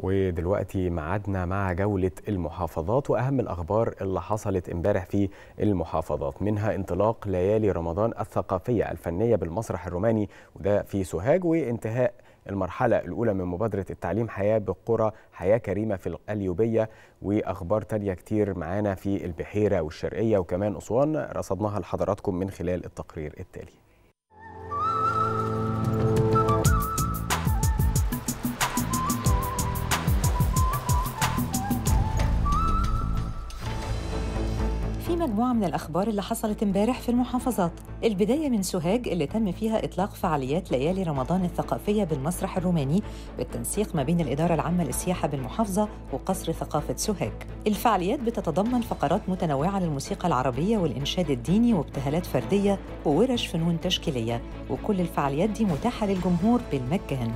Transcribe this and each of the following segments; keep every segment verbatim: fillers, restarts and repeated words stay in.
ودلوقتي معادنا مع جولة المحافظات وأهم الأخبار اللي حصلت امبارح في المحافظات، منها انطلاق ليالي رمضان الثقافية الفنية بالمسرح الروماني وده في سوهاج، وانتهاء المرحلة الأولى من مبادرة التعليم حياة بالقرى حياة كريمة في القليوبية، وأخبار تانية كتير معانا في البحيرة والشرقية وكمان أسوان رصدناها لحضراتكم من خلال التقرير التالي. مجموعة من الأخبار اللي حصلت امبارح في المحافظات. البداية من سوهاج اللي تم فيها إطلاق فعاليات ليالي رمضان الثقافية بالمسرح الروماني بالتنسيق ما بين الإدارة العامة للسياحة بالمحافظة وقصر ثقافة سوهاج. الفعاليات بتتضمن فقرات متنوعة للموسيقى العربية والإنشاد الديني وابتهالات فردية وورش فنون تشكيلية، وكل الفعاليات دي متاحة للجمهور بالمجان.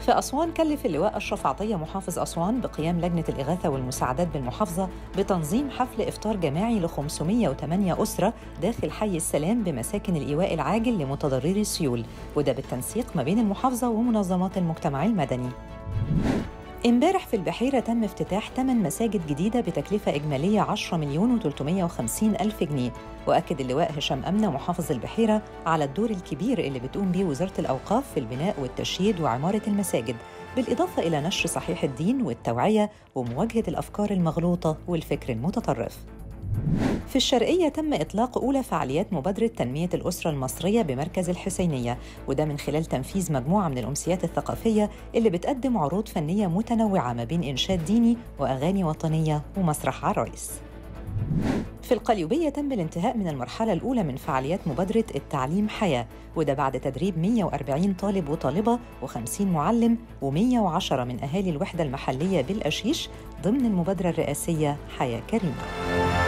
في أسوان كلف اللواء أشرف عطية محافظ أسوان بقيام لجنة الإغاثة والمساعدات بالمحافظة بتنظيم حفل إفطار جماعي ل خمسمائة وثمانية أسرة داخل حي السلام بمساكن الإيواء العاجل لمتضرري السيول، وده بالتنسيق ما بين المحافظة ومنظمات المجتمع المدني. امبارح في البحيرة تم افتتاح ثمان مساجد جديدة بتكلفة إجمالية عشرة مليون وثلاثمائة وخمسين ألف جنيه، وأكد اللواء هشام أمنى محافظ البحيرة على الدور الكبير اللي بتقوم به وزارة الأوقاف في البناء والتشييد وعمارة المساجد، بالإضافة إلى نشر صحيح الدين والتوعية ومواجهة الأفكار المغلوطة والفكر المتطرف. في الشرقية تم إطلاق أولى فعاليات مبادرة تنمية الأسرة المصرية بمركز الحسينية، وده من خلال تنفيذ مجموعة من الأمسيات الثقافية اللي بتقدم عروض فنية متنوعة ما بين إنشاد ديني وأغاني وطنية ومسرح عرايس. في القليوبية تم الانتهاء من المرحلة الأولى من فعاليات مبادرة التعليم حياة، وده بعد تدريب مائة وأربعين طالب وطالبة وخمسين معلم ومائة وعشرة من أهالي الوحدة المحلية بالقشيش ضمن المبادرة الرئاسية حياة كريمة.